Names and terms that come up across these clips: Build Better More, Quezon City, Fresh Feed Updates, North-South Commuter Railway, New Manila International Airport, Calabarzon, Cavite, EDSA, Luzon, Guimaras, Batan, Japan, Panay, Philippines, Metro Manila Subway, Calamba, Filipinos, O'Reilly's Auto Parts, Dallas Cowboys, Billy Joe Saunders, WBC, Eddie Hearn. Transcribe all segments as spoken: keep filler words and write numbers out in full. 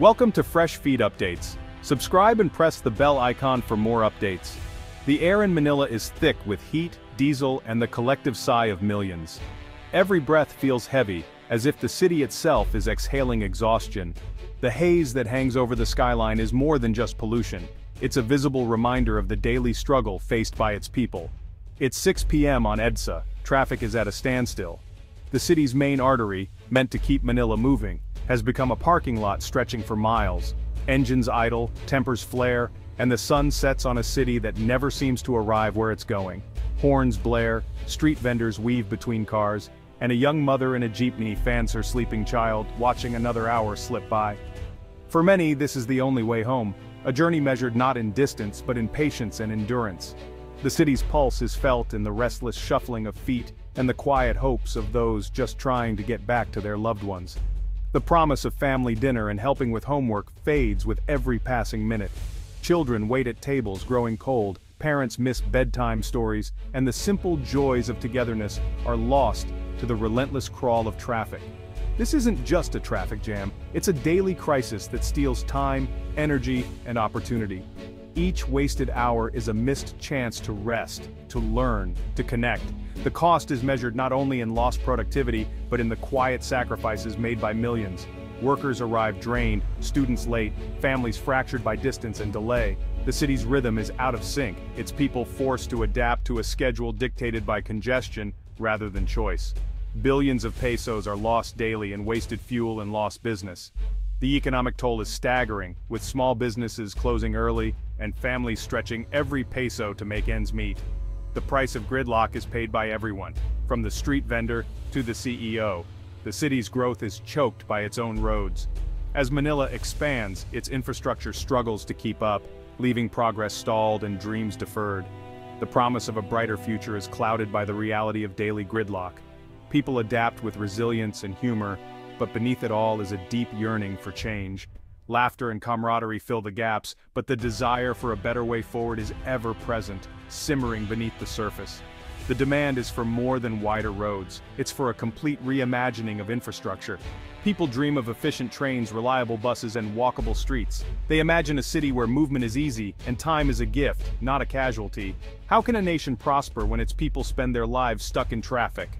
Welcome to Fresh Feed Updates. Subscribe and press the bell icon for more updates. The air in Manila is thick with heat, diesel, and the collective sigh of millions. Every breath feels heavy, as if the city itself is exhaling exhaustion. The haze that hangs over the skyline is more than just pollution. It's a visible reminder of the daily struggle faced by its people. It's six p m on EDSA, traffic is at a standstill. The city's main artery, meant to keep Manila moving, has become a parking lot stretching for miles. Engines idle, tempers flare, and the sun sets on a city that never seems to arrive where it's going. Horns blare, street vendors weave between cars, and a young mother in a jeepney fans her sleeping child, watching another hour slip by. For many, this is the only way home, a journey measured not in distance but in patience and endurance. The city's pulse is felt in the restless shuffling of feet and the quiet hopes of those just trying to get back to their loved ones. The promise of family dinner and helping with homework fades with every passing minute. Children wait at tables growing cold, parents miss bedtime stories, and the simple joys of togetherness are lost to the relentless crawl of traffic. This isn't just a traffic jam, it's a daily crisis that steals time, energy, and opportunity. Each wasted hour is a missed chance to rest, to learn, to connect. The cost is measured not only in lost productivity, but in the quiet sacrifices made by millions. Workers arrive drained, students late, families fractured by distance and delay. The city's rhythm is out of sync, its people forced to adapt to a schedule dictated by congestion rather than choice. Billions of pesos are lost daily in wasted fuel and lost business. The economic toll is staggering, with small businesses closing early and families stretching every peso to make ends meet. The price of gridlock is paid by everyone, from the street vendor to the C E O. The city's growth is choked by its own roads. As Manila expands, its infrastructure struggles to keep up, leaving progress stalled and dreams deferred. The promise of a brighter future is clouded by the reality of daily gridlock. People adapt with resilience and humor, but beneath it all is a deep yearning for change. Laughter and camaraderie fill the gaps, but the desire for a better way forward is ever present, simmering beneath the surface. The demand is for more than wider roads, it's for a complete reimagining of infrastructure. People dream of efficient trains, reliable buses, and walkable streets. They imagine a city where movement is easy and time is a gift, not a casualty. How can a nation prosper when its people spend their lives stuck in traffic?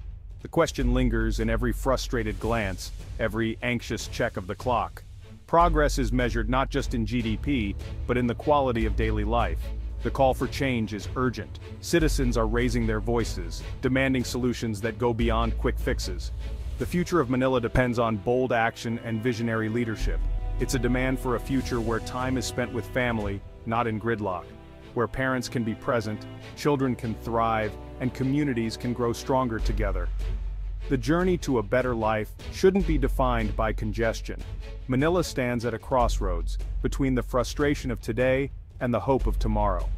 The question lingers in every frustrated glance, every anxious check of the clock. Progress is measured not just in G D P, but in the quality of daily life. The call for change is urgent. Citizens are raising their voices, demanding solutions that go beyond quick fixes. The future of Manila depends on bold action and visionary leadership. It's a demand for a future where time is spent with family, not in gridlock, where parents can be present, children can thrive, and communities can grow stronger together. The journey to a better life shouldn't be defined by congestion. Manila stands at a crossroads, between the frustration of today and the hope of tomorrow.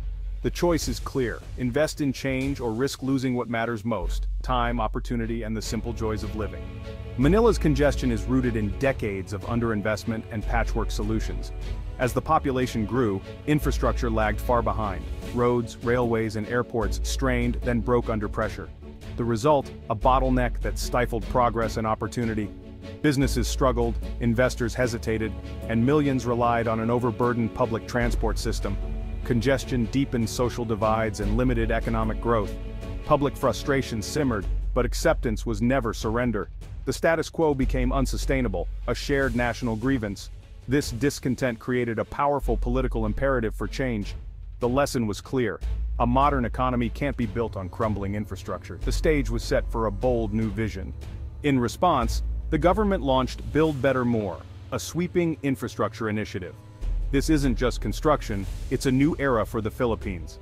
The choice is clear: invest in change or risk losing what matters most, time, opportunity, and the simple joys of living. Manila's congestion is rooted in decades of underinvestment and patchwork solutions. As the population grew, infrastructure lagged far behind. Roads, railways, and airports strained, then broke under pressure. The result, a bottleneck that stifled progress and opportunity. Businesses struggled, investors hesitated, and millions relied on an overburdened public transport system. Congestion deepened social divides and limited economic growth. Public frustration simmered, but acceptance was never surrender. The status quo became unsustainable, a shared national grievance. This discontent created a powerful political imperative for change. The lesson was clear: a modern economy can't be built on crumbling infrastructure. The stage was set for a bold new vision. In response, the government launched Build Better More, a sweeping infrastructure initiative. This isn't just construction, it's a new era for the Philippines.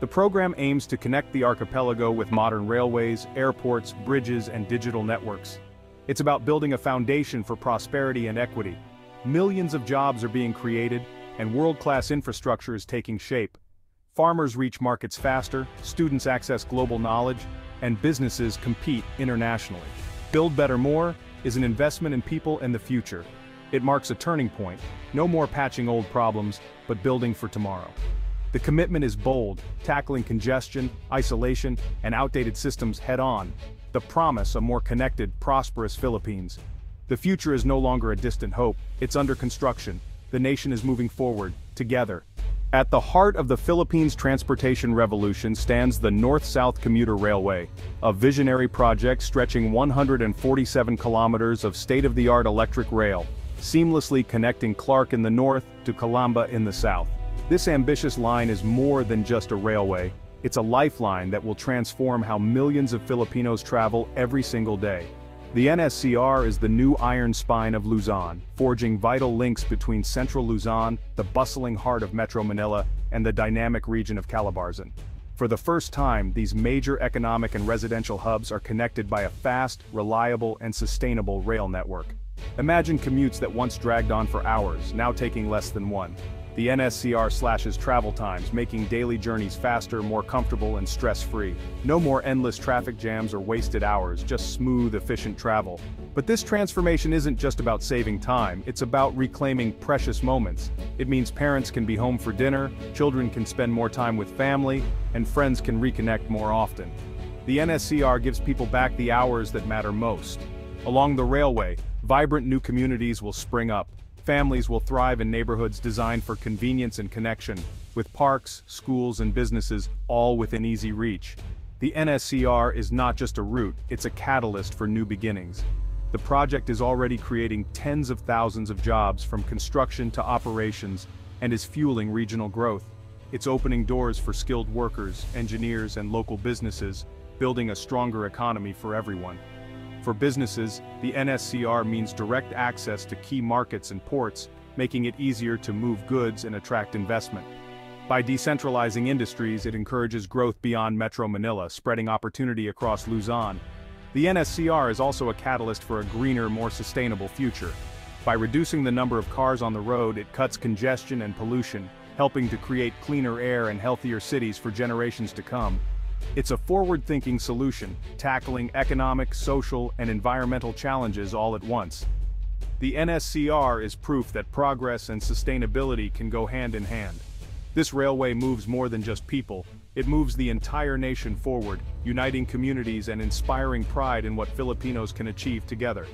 The program aims to connect the archipelago with modern railways, airports, bridges, and digital networks. It's about building a foundation for prosperity and equity. Millions of jobs are being created, and world-class infrastructure is taking shape. Farmers reach markets faster, students access global knowledge, and businesses compete internationally. Build Better More is an investment in people and the future. It marks a turning point, no more patching old problems, but building for tomorrow. The commitment is bold, tackling congestion, isolation, and outdated systems head-on. The promise: a more connected, prosperous Philippines. The future is no longer a distant hope, it's under construction. The nation is moving forward, together. At the heart of the Philippines' transportation revolution stands the North-South Commuter Railway, a visionary project stretching one hundred forty-seven kilometers of state-of-the-art electric rail, seamlessly connecting Clark in the north to Calamba in the south. This ambitious line is more than just a railway, it's a lifeline that will transform how millions of Filipinos travel every single day. The N S C R is the new iron spine of Luzon, forging vital links between central Luzon, the bustling heart of Metro Manila, and the dynamic region of Calabarzon. For the first time, these major economic and residential hubs are connected by a fast, reliable, and sustainable rail network. Imagine commutes that once dragged on for hours, now taking less than one. The N S C R slashes travel times, making daily journeys faster, more comfortable, and stress-free. No more endless traffic jams or wasted hours, just smooth, efficient travel. But this transformation isn't just about saving time, it's about reclaiming precious moments. It means parents can be home for dinner, children can spend more time with family, and friends can reconnect more often. The N S C R gives people back the hours that matter most. Along the railway, vibrant new communities will spring up. Families will thrive in neighborhoods designed for convenience and connection, with parks, schools, and businesses all within easy reach. The N S C R is not just a route, it's a catalyst for new beginnings. The project is already creating tens of thousands of jobs from construction to operations and is fueling regional growth. It's opening doors for skilled workers, engineers, and local businesses, building a stronger economy for everyone. For businesses, the N S C R means direct access to key markets and ports, making it easier to move goods and attract investment. By decentralizing industries, it encourages growth beyond Metro Manila, spreading opportunity across Luzon. The N S C R is also a catalyst for a greener, more sustainable future. By reducing the number of cars on the road, it cuts congestion and pollution, helping to create cleaner air and healthier cities for generations to come. It's a forward-thinking solution, tackling economic, social, and environmental challenges all at once. The N S C R is proof that progress and sustainability can go hand in hand. This railway moves more than just people, it moves the entire nation forward, uniting communities and inspiring pride in what Filipinos can achieve together.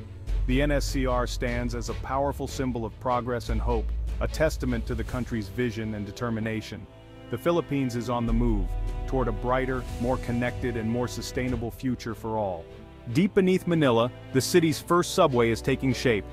The N S C R stands as a powerful symbol of progress and hope, a testament to the country's vision and determination. The Philippines is on the move, toward a brighter, more connected and more sustainable future for all. Deep beneath Manila, the city's first subway is taking shape.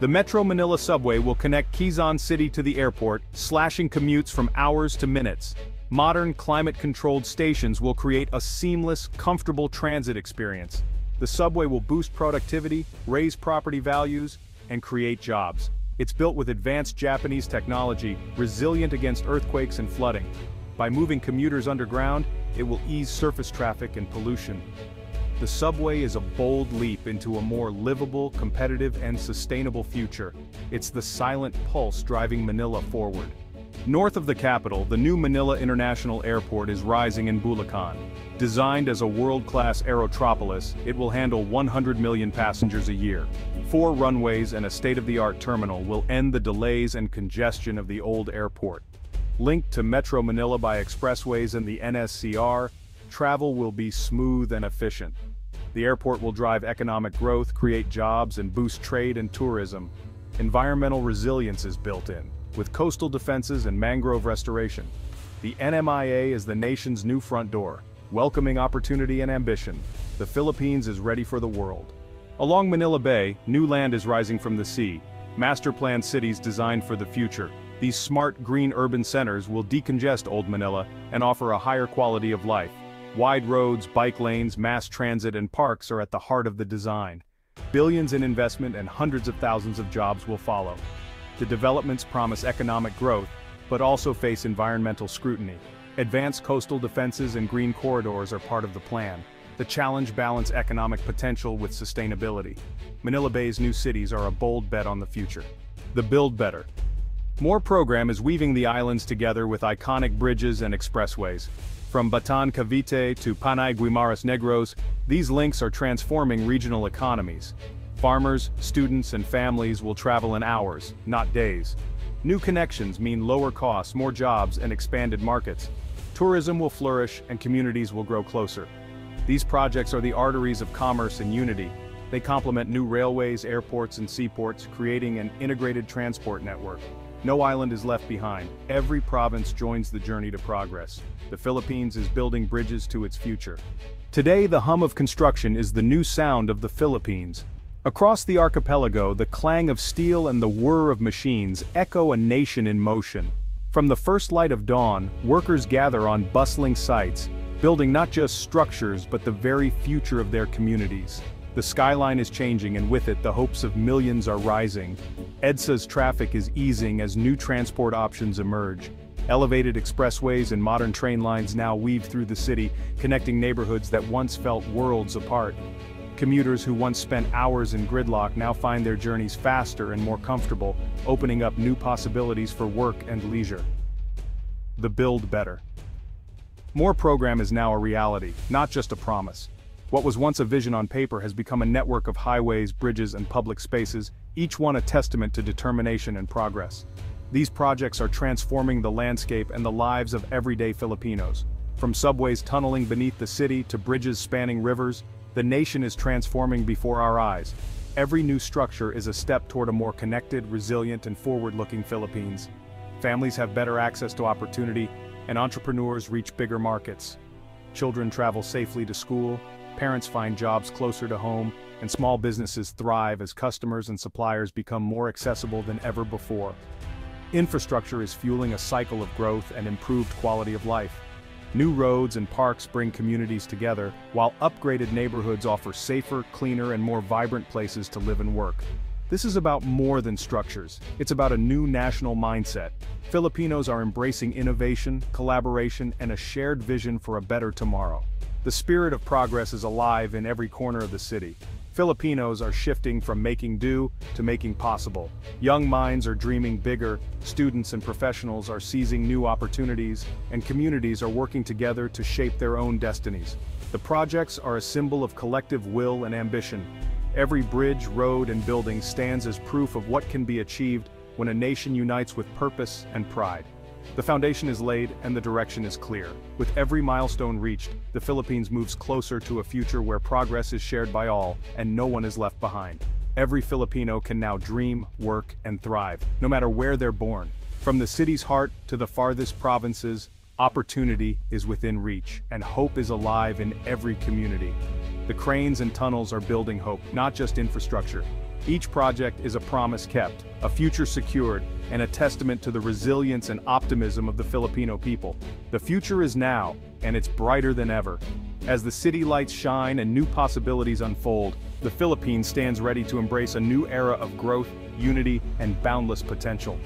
The Metro Manila Subway will connect Quezon City to the airport, slashing commutes from hours to minutes. Modern, climate-controlled stations will create a seamless, comfortable transit experience. The subway will boost productivity, raise property values, and create jobs. It's built with advanced Japanese technology, resilient against earthquakes and flooding. By moving commuters underground, it will ease surface traffic and pollution. The subway is a bold leap into a more livable, competitive, and sustainable future. It's the silent pulse driving Manila forward. North of the capital, the new Manila International Airport is rising in Bulacan. Designed as a world-class aerotropolis, it will handle one hundred million passengers a year. Four runways and a state-of-the-art terminal will end the delays and congestion of the old airport. Linked to Metro Manila by expressways and the N S C R, travel will be smooth and efficient. The airport will drive economic growth, create jobs, and boost trade and tourism. Environmental resilience is built in, with coastal defenses and mangrove restoration. The N M I A is the nation's new front door, welcoming opportunity and ambition. The Philippines is ready for the world. Along Manila Bay, new land is rising from the sea, master-planned cities designed for the future. These smart, green urban centers will decongest old Manila and offer a higher quality of life. Wide roads, bike lanes, mass transit, and parks are at the heart of the design. Billions in investment and hundreds of thousands of jobs will follow. The developments promise economic growth, but also face environmental scrutiny. Advanced coastal defenses and green corridors are part of the plan. The challenge balances economic potential with sustainability. Manila Bay's new cities are a bold bet on the future. The Build Better More program is weaving the islands together with iconic bridges and expressways. From Batan Cavite to Panay Guimaras Negros, these links are transforming regional economies. Farmers, students, and families will travel in hours, not days. New connections mean lower costs, more jobs, and expanded markets. Tourism will flourish and communities will grow closer. These projects are the arteries of commerce and unity, They complement new railways, airports, and seaports, creating an integrated transport network. No island is left behind. Every province joins the journey to progress. The Philippines is building bridges to its future. Today, the hum of construction is the new sound of the Philippines. Across the archipelago, the clang of steel and the whir of machines echo a nation in motion. From the first light of dawn, workers gather on bustling sites, building not just structures but the very future of their communities. The skyline is changing, and with it the hopes of millions are rising. EDSA's traffic is easing as new transport options emerge. Elevated expressways and modern train lines now weave through the city, connecting neighborhoods that once felt worlds apart. Commuters who once spent hours in gridlock now find their journeys faster and more comfortable, opening up new possibilities for work and leisure. The Build Better More program is now a reality, not just a promise. What was once a vision on paper has become a network of highways, bridges, and public spaces, each one a testament to determination and progress. These projects are transforming the landscape and the lives of everyday Filipinos. From subways tunneling beneath the city to bridges spanning rivers, the nation is transforming before our eyes. Every new structure is a step toward a more connected, resilient, and forward-looking Philippines. Families have better access to opportunity, and entrepreneurs reach bigger markets. Children travel safely to school, parents find jobs closer to home, and small businesses thrive as customers and suppliers become more accessible than ever before. Infrastructure is fueling a cycle of growth and improved quality of life. New roads and parks bring communities together, while upgraded neighborhoods offer safer, cleaner, and more vibrant places to live and work. This is about more than structures. It's about a new national mindset. Filipinos are embracing innovation, collaboration, and a shared vision for a better tomorrow. The spirit of progress is alive in every corner of the city. Filipinos are shifting from making do to making possible. Young minds are dreaming bigger, students and professionals are seizing new opportunities, and communities are working together to shape their own destinies. The projects are a symbol of collective will and ambition. Every bridge, road, and building stands as proof of what can be achieved when a nation unites with purpose and pride. The foundation is laid and the direction is clear. With every milestone reached, the Philippines moves closer to a future where progress is shared by all and no one is left behind. Every Filipino can now dream, work, and thrive, no matter where they're born. From the city's heart to the farthest provinces, opportunity is within reach, and hope is alive in every community. The cranes and tunnels are building hope, not just infrastructure. Each project is a promise kept, a future secured, and a testament to the resilience and optimism of the Filipino people. The future is now, and it's brighter than ever. As the city lights shine and new possibilities unfold, the Philippines stands ready to embrace a new era of growth, unity, and boundless potential.